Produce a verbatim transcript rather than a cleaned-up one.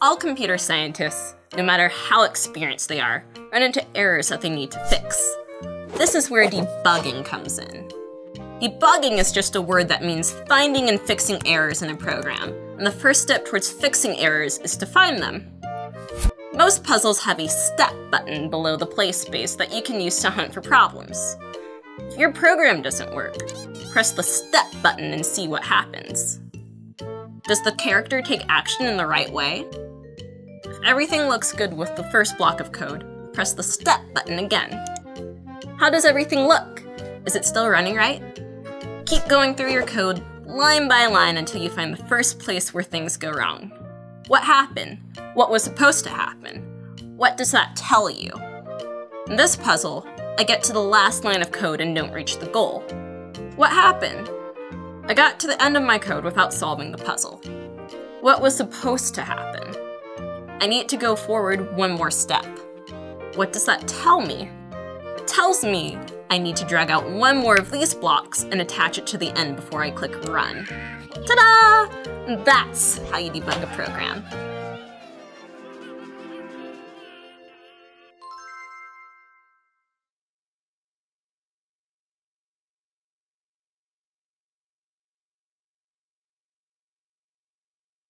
All computer scientists, no matter how experienced they are, run into errors that they need to fix. This is where debugging comes in. Debugging is just a word that means finding and fixing errors in a program, and the first step towards fixing errors is to find them. Most puzzles have a step button below the play space that you can use to hunt for problems. If your program doesn't work, press the step button and see what happens. Does the character take action in the right way? If everything looks good with the first block of code, press the step button again. How does everything look? Is it still running right? Keep going through your code line by line until you find the first place where things go wrong. What happened? What was supposed to happen? What does that tell you? In this puzzle, I get to the last line of code and don't reach the goal. What happened? I got to the end of my code without solving the puzzle. What was supposed to happen? I need to go forward one more step. What does that tell me? It tells me I need to drag out one more of these blocks and attach it to the end before I click run. Ta-da! That's how you debug a program.